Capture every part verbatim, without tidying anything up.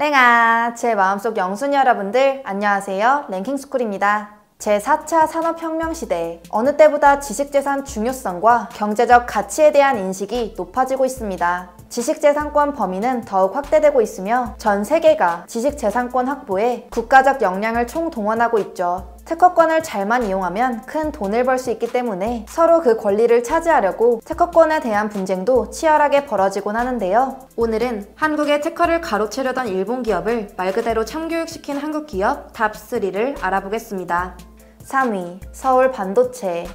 랭아! 제 마음속 영순이 여러분들 안녕하세요. 랭킹스쿨입니다. 제사 차 산업혁명 시대에 어느 때보다 지식재산 중요성과 경제적 가치에 대한 인식이 높아지고 있습니다. 지식재산권 범위는 더욱 확대되고 있으며 전 세계가 지식재산권 확보에 국가적 역량을 총동원하고 있죠. 특허권을 잘만 이용하면 큰 돈을 벌 수 있기 때문에 서로 그 권리를 차지하려고 특허권에 대한 분쟁도 치열하게 벌어지곤 하는데요. 오늘은 한국의 특허를 가로채려던 일본 기업을 말 그대로 참교육시킨 한국 기업 탑쓰리를 알아보겠습니다. 삼 위, 서울 반도체.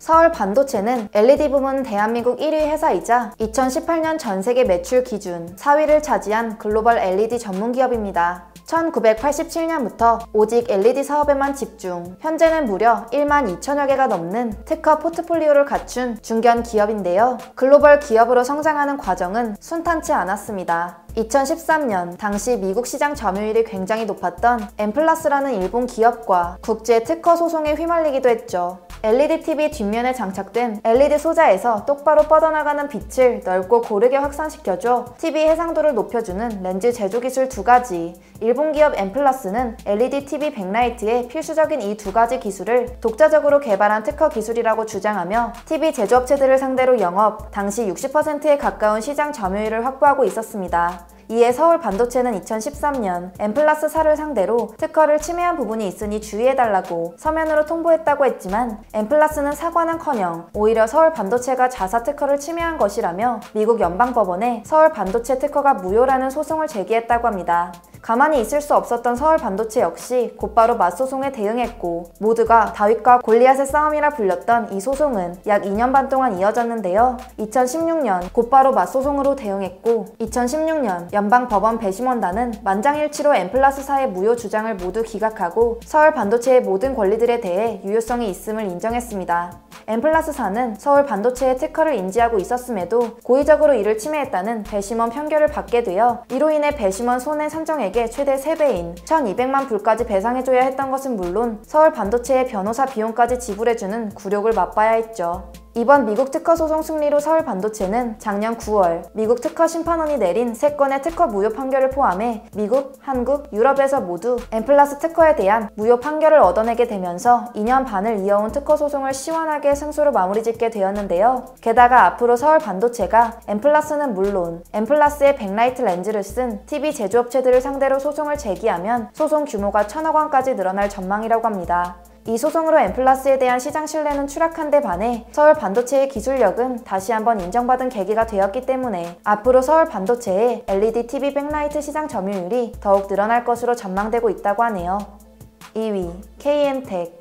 서울 반도체는 엘이디 부문 대한민국 일 위 회사이자 이천십팔 년 전 세계 매출 기준 사 위를 차지한 글로벌 엘이디 전문 기업입니다. 천구백팔십칠 년부터 오직 엘이디 사업에만 집중, 현재는 무려 일만 이천여 개가 넘는 특허 포트폴리오를 갖춘 중견 기업인데요. 글로벌 기업으로 성장하는 과정은 순탄치 않았습니다. 이천십삼 년 당시 미국 시장 점유율이 굉장히 높았던 엠플러스라는 일본 기업과 국제 특허 소송에 휘말리기도 했죠. 엘이디 티비 뒷면에 장착된 엘이디 소자에서 똑바로 뻗어나가는 빛을 넓고 고르게 확산시켜줘 티비 해상도를 높여주는 렌즈 제조 기술 두 가지, 일본 기업 엠플러스는 엘이디 티비 백라이트의 필수적인 이 두 가지 기술을 독자적으로 개발한 특허 기술이라고 주장하며 티비 제조업체들을 상대로 영업, 당시 육십 퍼센트에 가까운 시장 점유율을 확보하고 있었습니다. 이에 서울 반도체는 이천십삼 년 엠플러스 사를 상대로 특허를 침해한 부분이 있으니 주의해달라고 서면으로 통보했다고 했지만 엠플러스는 사과는커녕 오히려 서울 반도체가 자사 특허를 침해한 것이라며 미국 연방법원에 서울 반도체 특허가 무효라는 소송을 제기했다고 합니다. 가만히 있을 수 없었던 서울 반도체 역시 곧바로 맞소송에 대응했고 모두가 다윗과 골리앗의 싸움이라 불렸던 이 소송은 약 이 년 반 동안 이어졌는데요. 이천십육 년 곧바로 맞소송으로 대응했고 이천십육 년 연방법원 배심원단은 만장일치로 엠플러스사의 무효 주장을 모두 기각하고 서울 반도체의 모든 권리들에 대해 유효성이 있음을 인정했습니다. 엠플러스사는 서울 반도체의 특허를 인지하고 있었음에도 고의적으로 이를 침해했다는 배심원 판결을 받게 되어 이로 인해 배심원 손해 산정액의 최대 세 배인 천이백만 불까지 배상해줘야 했던 것은 물론 서울 반도체의 변호사 비용까지 지불해주는 굴욕을 맛봐야 했죠. 이번 미국 특허 소송 승리로 서울 반도체는 작년 구월 미국 특허 심판원이 내린 세 건의 특허 무효 판결을 포함해 미국, 한국, 유럽에서 모두 엠플러스 특허에 대한 무효 판결을 얻어내게 되면서 이 년 반을 이어온 특허 소송을 시원하게 승소로 마무리 짓게 되었는데요. 게다가 앞으로 서울 반도체가 엠플러스는 물론 엠플러스의 백라이트 렌즈를 쓴 티비 제조업체들을 상대로 소송을 제기하면 소송 규모가 천억 원까지 늘어날 전망이라고 합니다. 이 소송으로 엠플러스에 대한 시장 신뢰는 추락한 데 반해 서울 반도체의 기술력은 다시 한번 인정받은 계기가 되었기 때문에 앞으로 서울 반도체의 엘이디 티비 백라이트 시장 점유율이 더욱 늘어날 것으로 전망되고 있다고 하네요. 이 위, 케이 앤 테크.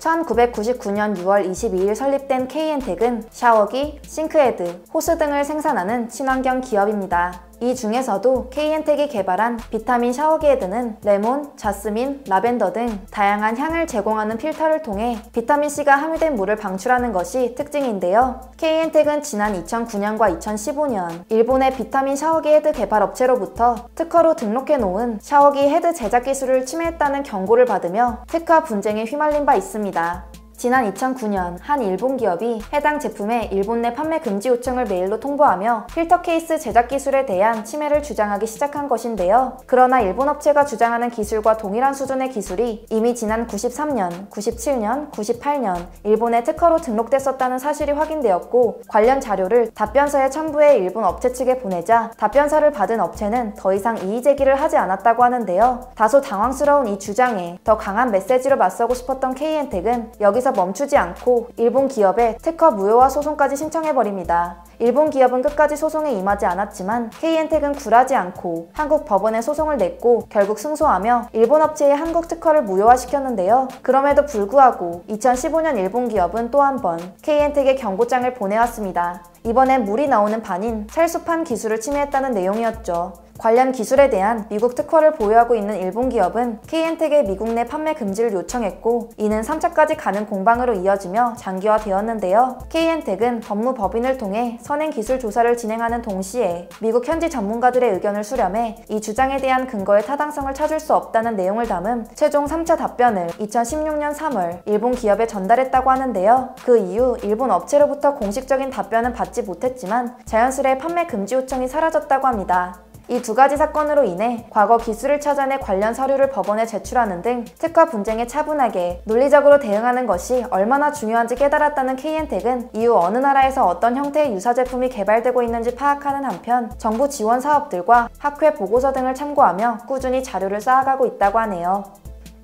천구백구십구 년 유월 이십이 일 설립된 케이 앤 테크은 샤워기, 싱크헤드, 호스 등을 생산하는 친환경 기업입니다. 이 중에서도 케이 앤 테크이 개발한 비타민 샤워기헤드는 레몬, 자스민, 라벤더 등 다양한 향을 제공하는 필터를 통해 비타민C가 함유된 물을 방출하는 것이 특징인데요. 케이 앤 테크은 지난 이천구 년과 이천십오 년 일본의 비타민 샤워기헤드 개발 업체로부터 특허로 등록해놓은 샤워기 헤드 제작 기술을 침해했다는 경고를 받으며 특허 분쟁에 휘말린 바 있습니다. 지난 이천구 년 한 일본 기업이 해당 제품의 일본 내 판매 금지 요청을 메일로 통보하며 필터 케이스 제작 기술에 대한 침해를 주장하기 시작한 것인데요. 그러나 일본 업체가 주장하는 기술과 동일한 수준의 기술이 이미 지난 구십삼 년, 구십칠 년, 구십팔 년 일본에 특허로 등록됐었다는 사실이 확인되었고 관련 자료를 답변서에 첨부해 일본 업체 측에 보내자 답변서를 받은 업체는 더 이상 이의 제기를 하지 않았다고 하는데요. 다소 당황스러운 이 주장에 더 강한 메시지로 맞서고 싶었던 케이 앤 테크은 여기서 멈추지 않고 일본 기업의 특허 무효화 소송까지 신청해버립니다. 일본 기업은 끝까지 소송에 임하지 않았지만 케이 앤 테크은 굴하지 않고 한국 법원에 소송을 냈고 결국 승소하며 일본 업체의 한국 특허를 무효화시켰는데요. 그럼에도 불구하고 이천십오 년 일본 기업은 또 한 번 케이 앤 테크에 경고장을 보내왔습니다. 이번엔 물이 나오는 반인 찰수판 기술을 침해했다는 내용이었죠. 관련 기술에 대한 미국 특허를 보유하고 있는 일본 기업은 케이 앤 테크에 미국 내 판매 금지를 요청했고 이는 삼 차까지 가는 공방으로 이어지며 장기화되었는데요. 케이 앤 테크은 법무법인을 통해 선행 기술 조사를 진행하는 동시에 미국 현지 전문가들의 의견을 수렴해 이 주장에 대한 근거의 타당성을 찾을 수 없다는 내용을 담은 최종 삼 차 답변을 이천십육 년 삼월 일본 기업에 전달했다고 하는데요. 그 이후 일본 업체로부터 공식적인 답변은 받지 못했지만 자연스레 판매 금지 요청이 사라졌다고 합니다. 이 두 가지 사건으로 인해 과거 기술을 찾아내 관련 서류를 법원에 제출하는 등 특허 분쟁에 차분하게 논리적으로 대응하는 것이 얼마나 중요한지 깨달았다는 케이앤텍은 이후 어느 나라에서 어떤 형태의 유사 제품이 개발되고 있는지 파악하는 한편 정부 지원 사업들과 학회 보고서 등을 참고하며 꾸준히 자료를 쌓아가고 있다고 하네요.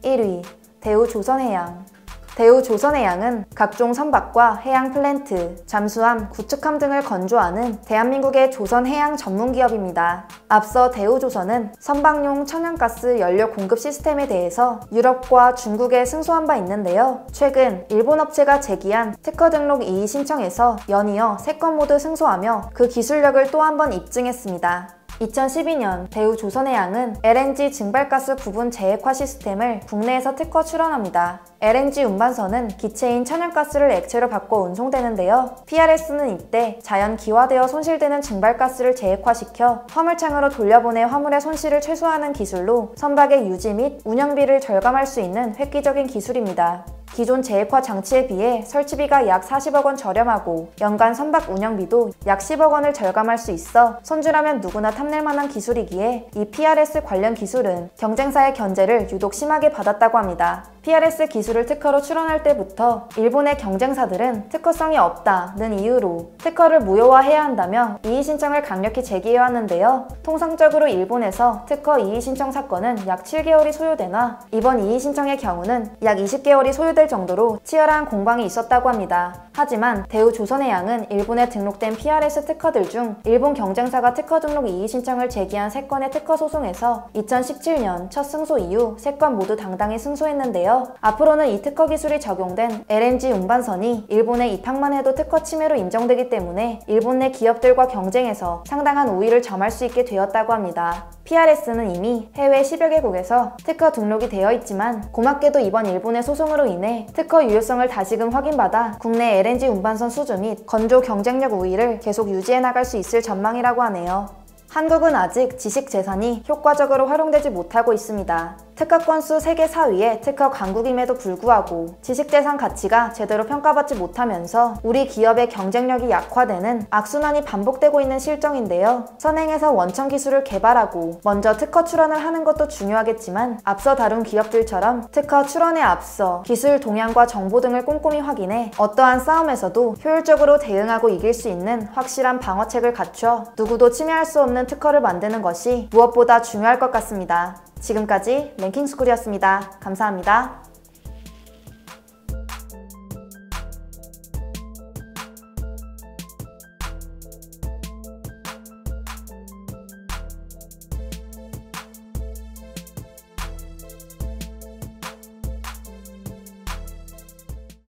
일 위. 대우조선해양. 대우조선해양은 각종 선박과 해양 플랜트, 잠수함, 구축함 등을 건조하는 대한민국의 조선해양 전문기업입니다. 앞서 대우조선은 선박용 천연가스 연료 공급 시스템에 대해서 유럽과 중국에 승소한 바 있는데요. 최근 일본 업체가 제기한 특허 등록 이의 신청에서 연이어 세 건 모두 승소하며 그 기술력을 또 한 번 입증했습니다. 이천십이 년 대우조선해양은 엘엔지 증발가스 부분 재액화 시스템을 국내에서 특허 출원합니다. 엘엔지 운반선은 기체인 천연가스를 액체로 바꿔 운송되는데요. 피알에스는 이때 자연 기화되어 손실되는 증발가스를 재액화시켜 화물창으로 돌려보내 화물의 손실을 최소화하는 기술로 선박의 유지 및 운영비를 절감할 수 있는 획기적인 기술입니다. 기존 재액화 장치에 비해 설치비가 약 사십억 원 저렴하고 연간 선박 운영비도 약 십억 원을 절감할 수 있어 손주라면 누구나 탐낼 만한 기술이기에 이 피알에스 관련 기술은 경쟁사의 견제를 유독 심하게 받았다고 합니다. 피알에스 기술을 특허로 출원할 때부터 일본의 경쟁사들은 특허성이 없다는 이유로 특허를 무효화해야 한다며 이의 신청을 강력히 제기해왔는데요. 통상적으로 일본에서 특허 이의 신청 사건은 약 칠 개월이 소요되나 이번 이의 신청의 경우는 약 이십 개월이 소요될 정도로 치열한 공방이 있었다고 합니다. 하지만 대우조선해양은 일본에 등록된 피알에스 특허들 중 일본 경쟁사가 특허 등록 이의 신청을 제기한 세 건의 특허 소송에서 이천십칠 년 첫 승소 이후 세 건 모두 당당히 승소했는데요. 앞으로는 이 특허 기술이 적용된 엘엔지 운반선이 일본에 입항만 해도 특허 침해로 인정되기 때문에 일본 내 기업들과 경쟁해서 상당한 우위를 점할 수 있게 되었다고 합니다. 피알에스는 이미 해외 십여 개국에서 특허 등록이 되어 있지만 고맙게도 이번 일본의 소송으로 인해 특허 유효성을 다시금 확인받아 국내 엘엔지 운반선 수주 및 건조 경쟁력 우위를 계속 유지해 나갈 수 있을 전망이라고 하네요. 한국은 아직 지식재산이 효과적으로 활용되지 못하고 있습니다. 특허 건수 세계 사 위의 특허 강국임에도 불구하고 지식재산 가치가 제대로 평가받지 못하면서 우리 기업의 경쟁력이 약화되는 악순환이 반복되고 있는 실정인데요. 선행에서 원천 기술을 개발하고 먼저 특허 출원을 하는 것도 중요하겠지만 앞서 다룬 기업들처럼 특허 출원에 앞서 기술 동향과 정보 등을 꼼꼼히 확인해 어떠한 싸움에서도 효율적으로 대응하고 이길 수 있는 확실한 방어책을 갖춰 누구도 침해할 수 없는 특허를 만드는 것이 무엇보다 중요할 것 같습니다. 지금까지 랭킹스쿨이었습니다. 감사합니다.